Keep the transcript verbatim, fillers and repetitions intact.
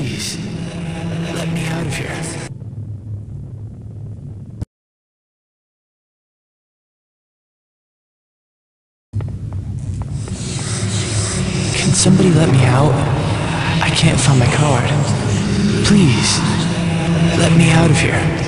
Please, let me out of here. Somebody let me out. I can't find my card. Please, let me out of here.